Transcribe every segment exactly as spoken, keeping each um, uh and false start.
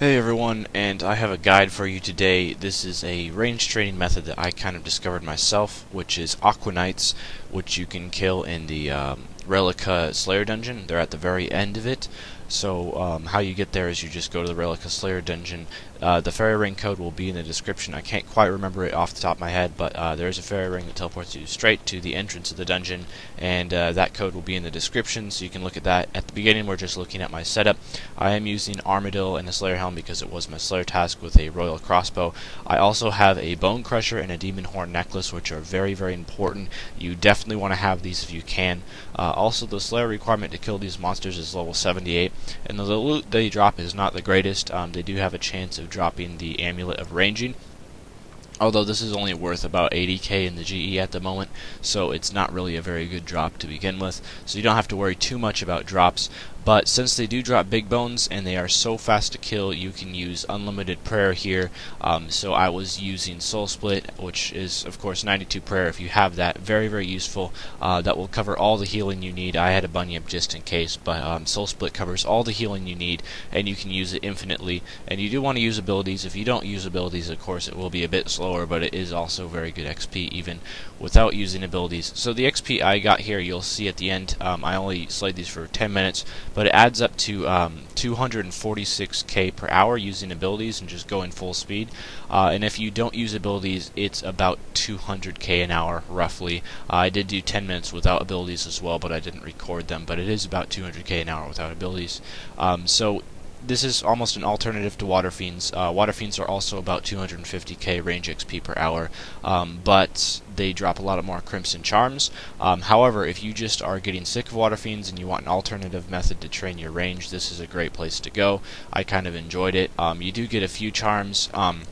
Hey everyone, and I have a guide for you today. This is a range training method that I kind of discovered myself, which is Aquanites, which you can kill in the um, Relleka Slayer Dungeon. They're at the very end of it. So um, how you get there is you just go to the Relleka Slayer Dungeon. Uh, the fairy ring code will be in the description. I can't quite remember it off the top of my head, but uh, there is a fairy ring that teleports you straight to the entrance of the dungeon, and uh, that code will be in the description, so you can look at that. At the beginning, we're just looking at my setup. I am using Armadill and a Slayer Helm because it was my Slayer task with a Royal Crossbow. I also have a Bone Crusher and a Demon Horn Necklace, which are very, very important. You definitely want to have these if you can. Uh, also, the Slayer requirement to kill these monsters is level seventy-eight, and the loot they drop is not the greatest. Um, they do have a chance of dropping the Amulet of Ranging, although this is only worth about eighty K in the G E at the moment, so it's not really a very good drop to begin with, so you don't have to worry too much about drops. But since they do drop big bones and they are so fast to kill, you can use unlimited prayer here. Um, so I was using Soul Split, which is of course ninety-two prayer if you have that. Very, very useful. Uh, that will cover all the healing you need. I had a bunyip just in case, but um, Soul Split covers all the healing you need, and you can use it infinitely. And you do want to use abilities. If you don't use abilities, of course it will be a bit slower, but it is also very good X P even without using abilities. So the X P I got here, you'll see at the end. Um, I only slayed these for ten minutes. But it adds up to um, two hundred forty-six K per hour using abilities and just going full speed. Uh, and if you don't use abilities, it's about two hundred K an hour, roughly. Uh, I did do ten minutes without abilities as well, but I didn't record them. But it is about two hundred K an hour without abilities. Um, so this is almost an alternative to Water Fiends. Uh, Water Fiends are also about two hundred fifty K range X P per hour, um, but they drop a lot more Crimson Charms. Um, however, if you just are getting sick of Water Fiends and you want an alternative method to train your range, this is a great place to go. I kind of enjoyed it. Um, you do get a few charms. Um,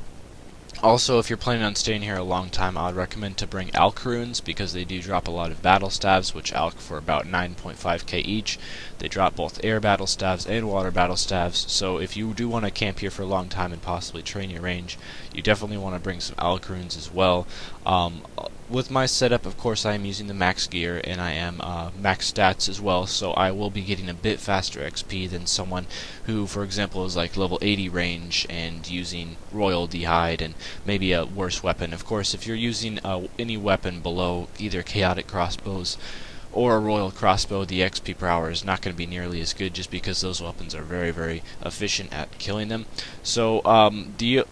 Also, if you're planning on staying here a long time, I would recommend to bring Alch runes because they do drop a lot of battle staves, which Alch for about nine point five K each. They drop both air battle staves and water battle staves, so if you do want to camp here for a long time and possibly train your range, you definitely want to bring some Alch runes as well. Um, With my setup, of course, I am using the max gear, and I am uh, max stats as well, so I will be getting a bit faster X P than someone who, for example, is like level eighty range and using royal dehide and maybe a worse weapon. Of course, if you're using uh, any weapon below either chaotic crossbows or a royal crossbow, the X P per hour is not going to be nearly as good just because those weapons are very, very efficient at killing them. So, um, the...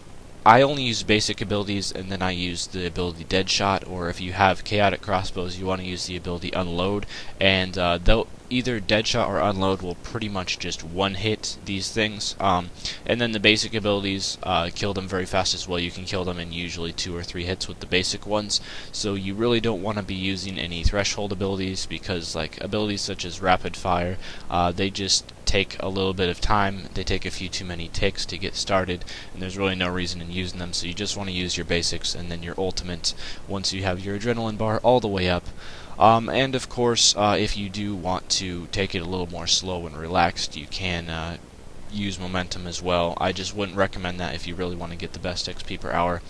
I only use basic abilities, and then I use the ability Deadshot, or if you have chaotic crossbows, you want to use the ability Unload, and uh, they'll either Deadshot or Unload will pretty much just one-hit these things. Um, and then the basic abilities uh, kill them very fast as well. You can kill them in usually two or three hits with the basic ones, so you really don't want to be using any threshold abilities because like abilities such as Rapid Fire, uh, they just take a little bit of time. They take a few too many ticks to get started, and there's really no reason in using them, so you just want to use your basics and then your ultimate once you have your adrenaline bar all the way up. Um, and of course, uh, if you do want to take it a little more slow and relaxed, you can uh, use momentum as well. I just wouldn't recommend that if you really want to get the best X P per hour.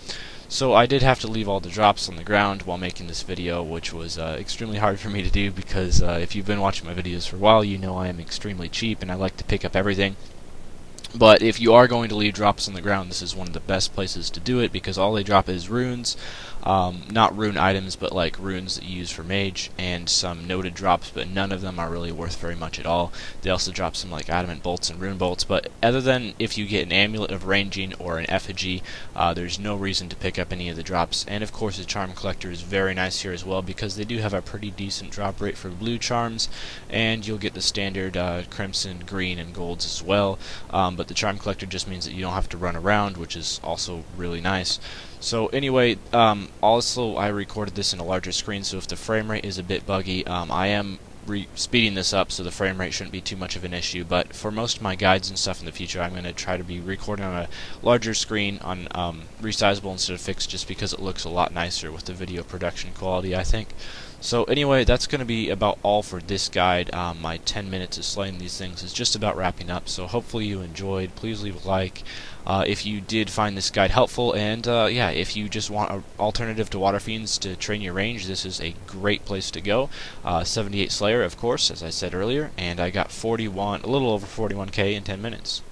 So I did have to leave all the drops on the ground while making this video, which was uh, extremely hard for me to do because uh, if you've been watching my videos for a while, you know I am extremely cheap and I like to pick up everything. But if you are going to leave drops on the ground, this is one of the best places to do it because all they drop is runes, um, not rune items, but like runes that you use for mage, and some noted drops, but none of them are really worth very much at all. They also drop some like adamant bolts and rune bolts, but other than if you get an amulet of ranging or an effigy, uh, there's no reason to pick up any of the drops. And of course the charm collector is very nice here as well because they do have a pretty decent drop rate for blue charms, and you'll get the standard uh, crimson, green, and golds as well. Um, But the Charm Collector just means that you don't have to run around, which is also really nice. So anyway, um, also I recorded this in a larger screen, so if the frame rate is a bit buggy, um, I am re speeding this up, so the frame rate shouldn't be too much of an issue. But for most of my guides and stuff in the future, I'm going to try to be recording on a larger screen, on um, resizable instead of fixed, just because it looks a lot nicer with the video production quality, I think. So anyway, that's going to be about all for this guide. Um, my ten minutes of slaying these things is just about wrapping up, so hopefully you enjoyed. Please leave a like uh, if you did find this guide helpful, and uh, yeah, if you just want an alternative to Water Fiends to train your range, this is a great place to go. Uh, seventy-eight Slayer, of course, as I said earlier, and I got forty-one, a little over forty-one K in ten minutes.